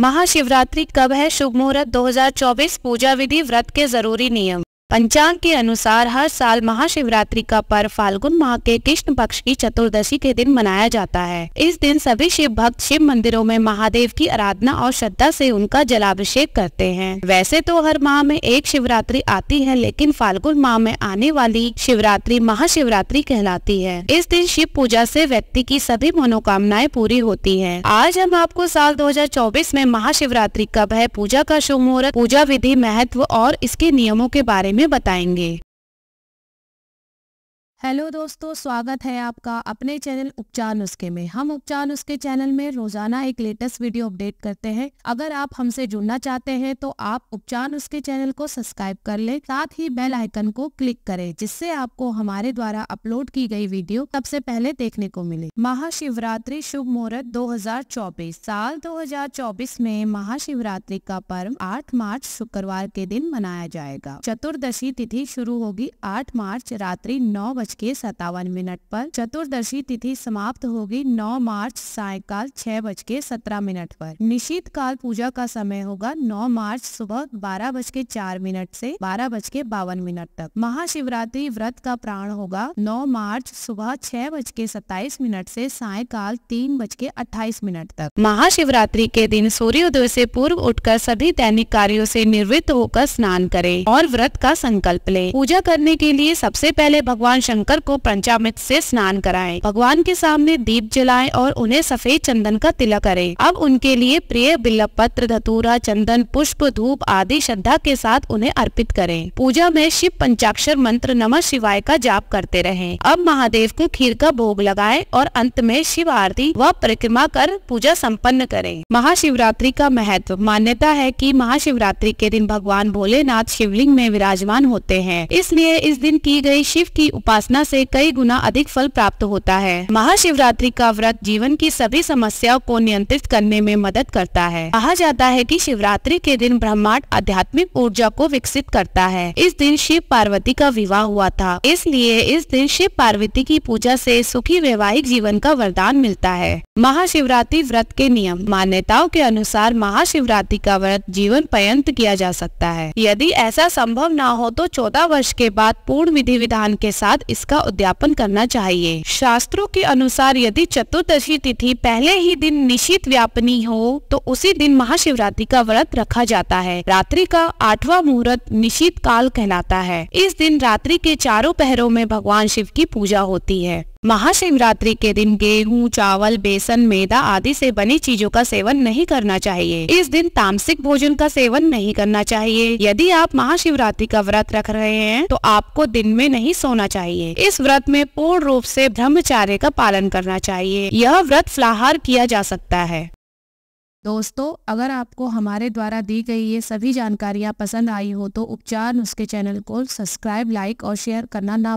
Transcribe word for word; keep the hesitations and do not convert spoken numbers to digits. महाशिवरात्रि कब है? शुभ मुहूर्त दो हज़ार चौबीस। पूजा विधि, व्रत के जरूरी नियम। पंचांग के अनुसार हर साल महाशिवरात्रि का पर्व फाल्गुन माह के कृष्ण पक्ष की चतुर्दशी के दिन मनाया जाता है। इस दिन सभी शिव भक्त शिव मंदिरों में महादेव की आराधना और श्रद्धा से उनका जलाभिषेक करते हैं। वैसे तो हर माह में एक शिवरात्रि आती है, लेकिन फाल्गुन माह में आने वाली शिवरात्रि महाशिवरात्रि कहलाती है। इस दिन शिव पूजा से व्यक्ति की सभी मनोकामनाएं पूरी होती है। आज हम आपको साल दो हजार चौबीस में महाशिवरात्रि कब है, पूजा का शुभ मुहूर्त, पूजा विधि, महत्व और इसके नियमों के बारे में में बताएंगे। हेलो दोस्तों, स्वागत है आपका अपने चैनल उपचार नुस्खे में। हम उपचार नुस्खे चैनल में रोजाना एक लेटेस्ट वीडियो अपडेट करते हैं। अगर आप हमसे जुड़ना चाहते हैं तो आप उपचार नुस्खे चैनल को सब्सक्राइब कर लें, साथ ही बेल आइकन को क्लिक करें, जिससे आपको हमारे द्वारा अपलोड की गई वीडियो सबसे पहले देखने को मिले। महाशिवरात्रि शुभ मुहूर्त दो हज़ार चौबीस। साल दो हज़ार चौबीस में महाशिवरात्रि का पर्व आठ मार्च शुक्रवार के दिन मनाया जाएगा। चतुर्दशी तिथि शुरू होगी आठ मार्च रात्रि नौ के सत्तावन मिनट पर। चतुर्दशी तिथि समाप्त होगी नौ मार्च सायकाल छह बज के सत्रह मिनट पर। निशीत काल पूजा का समय होगा नौ मार्च सुबह बारह बज के चार मिनट से बारह बज के बावन मिनट तक। महाशिवरात्रि व्रत का प्राण होगा नौ मार्च सुबह छह बज के सत्ताईस मिनट से सायकाल तीन बज के अट्ठाईस मिनट तक। महाशिवरात्रि के दिन सूर्योदय से पूर्व उठकर सभी दैनिक कार्यों से निवृत्त होकर स्नान करें और व्रत का संकल्प लें। पूजा करने के लिए सबसे पहले भगवान शंकर को पंचामृत से स्नान कराएं, भगवान के सामने दीप जलाएं और उन्हें सफेद चंदन का तिलक करें। अब उनके लिए प्रिय बिल्व पत्र, धतूरा, चंदन, पुष्प, धूप आदि श्रद्धा के साथ उन्हें अर्पित करें। पूजा में शिव पंचाक्षर मंत्र नमः शिवाय का जाप करते रहें। अब महादेव को खीर का भोग लगाएं और अंत में शिव आरती व परिक्रमा कर पूजा सम्पन्न करें। महाशिवरात्रि का महत्व। मान्यता है कि महाशिवरात्रि के दिन भगवान भोलेनाथ शिवलिंग में विराजमान होते हैं, इसलिए इस दिन की गई शिव की उपासना उपासना से कई गुना अधिक फल प्राप्त होता है। महाशिवरात्रि का व्रत जीवन की सभी समस्याओं को नियंत्रित करने में मदद करता है। कहा जाता है कि शिवरात्रि के दिन ब्रह्मांड आध्यात्मिक ऊर्जा को विकसित करता है। इस दिन शिव पार्वती का विवाह हुआ था, इसलिए इस दिन शिव पार्वती की पूजा से सुखी वैवाहिक जीवन का वरदान मिलता है। महाशिवरात्रि व्रत के नियम। मान्यताओं के अनुसार महाशिवरात्रि का व्रत जीवन पर्यंत किया जा सकता है। यदि ऐसा संभव न हो तो चौदह वर्ष के बाद पूर्ण विधि विधान के साथ इसका उद्यापन करना चाहिए। शास्त्रों के अनुसार यदि चतुर्दशी तिथि पहले ही दिन निश्चित व्यापनी हो तो उसी दिन महाशिवरात्रि का व्रत रखा जाता है। रात्रि का आठवां मुहूर्त निश्चित काल कहलाता है। इस दिन रात्रि के चारों पहरों में भगवान शिव की पूजा होती है। महाशिवरात्रि के दिन गेहूं, चावल, बेसन, मैदा आदि से बनी चीजों का सेवन नहीं करना चाहिए। इस दिन तामसिक भोजन का सेवन नहीं करना चाहिए। यदि आप महाशिवरात्रि का व्रत रख रहे हैं तो आपको दिन में नहीं सोना चाहिए। इस व्रत में पूर्ण रूप से ब्रह्मचर्य का पालन करना चाहिए। यह व्रत फलाहार किया जा सकता है। दोस्तों, अगर आपको हमारे द्वारा दी गई ये सभी जानकारियाँ पसंद आई हो तो उपचार नुस्खे चैनल को सब्सक्राइब, लाइक और शेयर करना ना